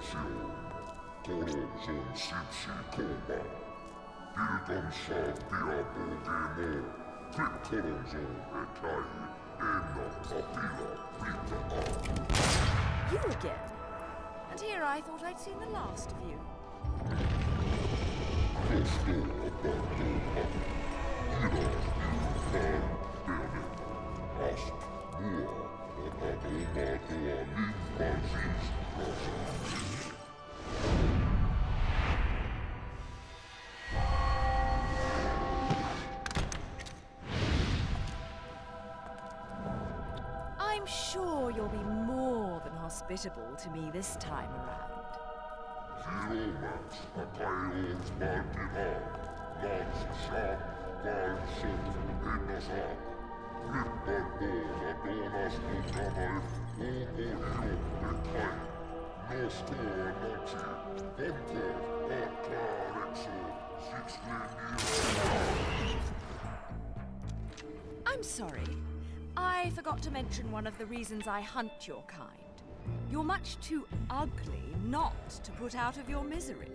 You again? And here I thought I'd seen the last of you. I'm sure you'll be more than hospitable to me this time around. I'm sorry. I forgot to mention one of the reasons I hunt your kind. You're much too ugly not to put out of your misery.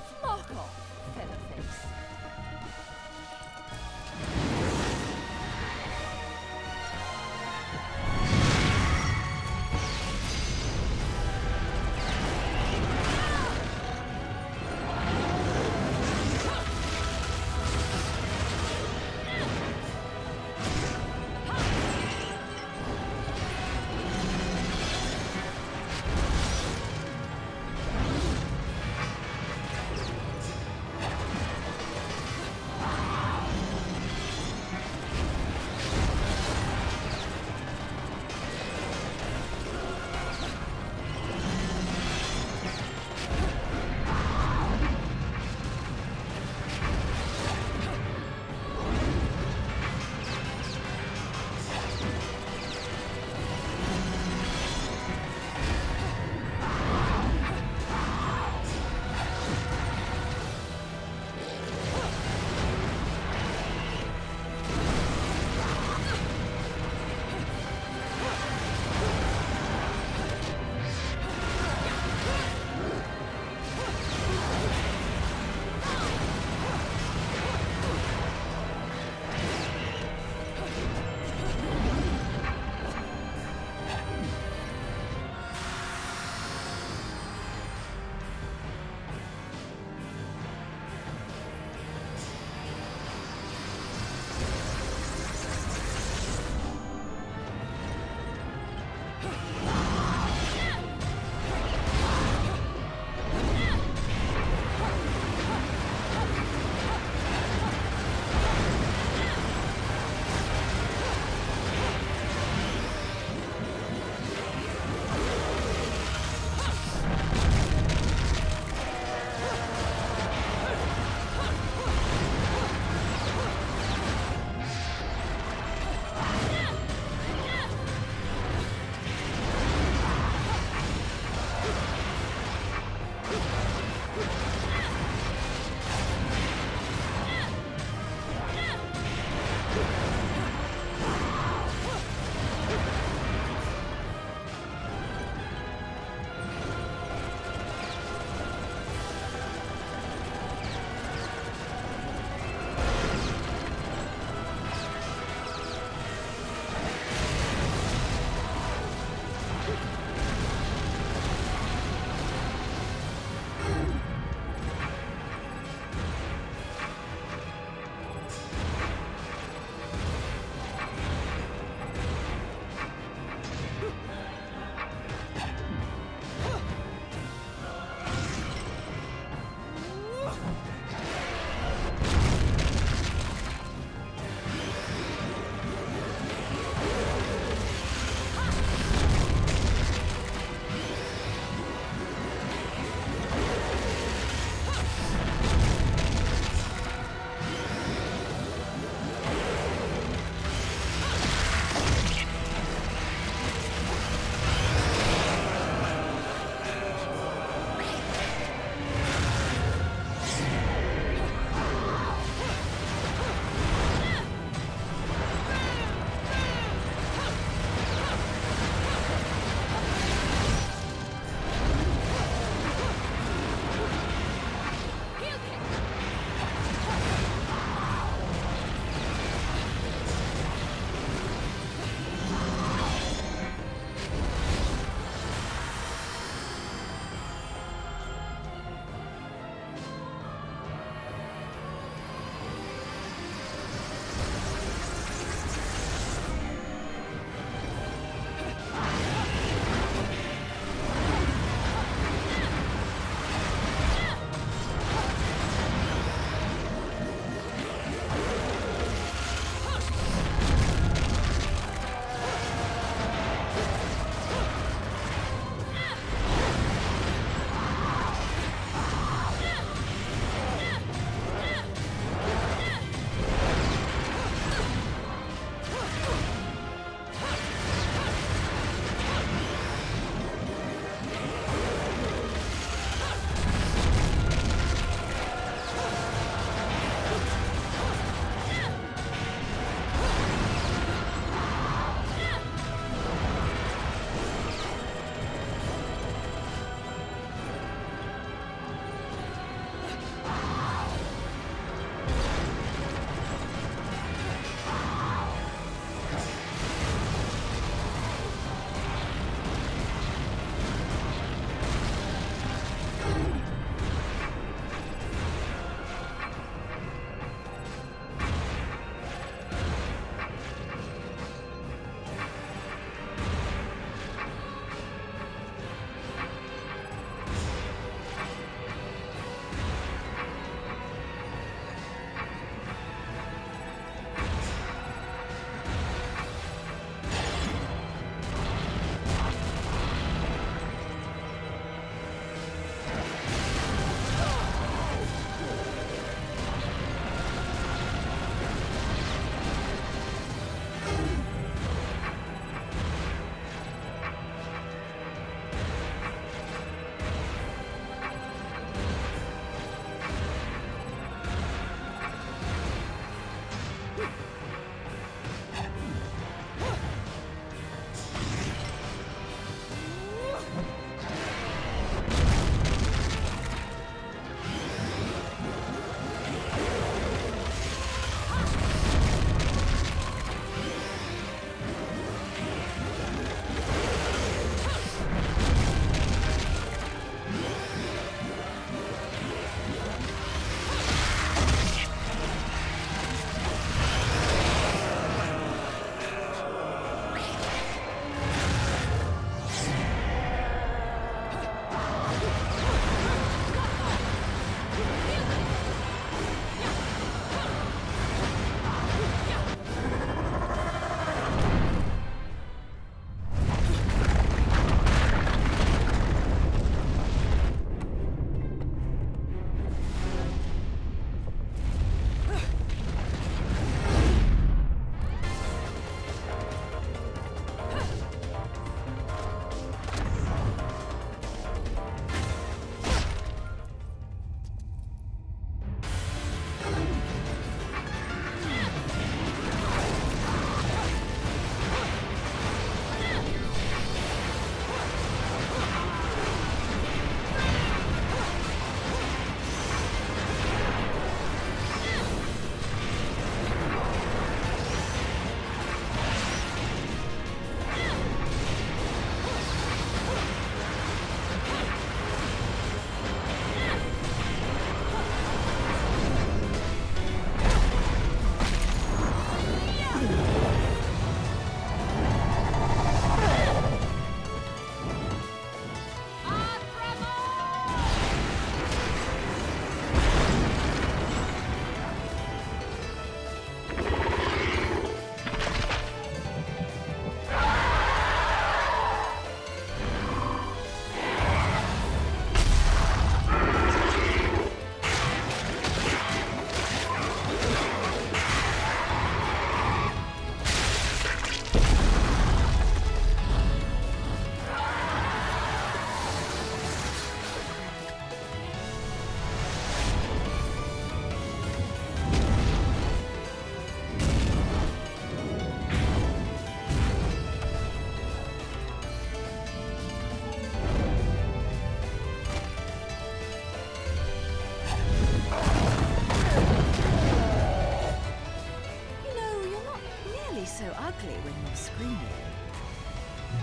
Fuck off, featherface.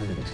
Foretold.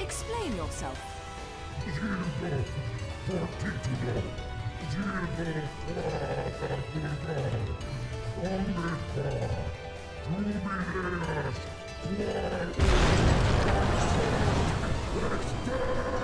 Explain yourself. Let's go!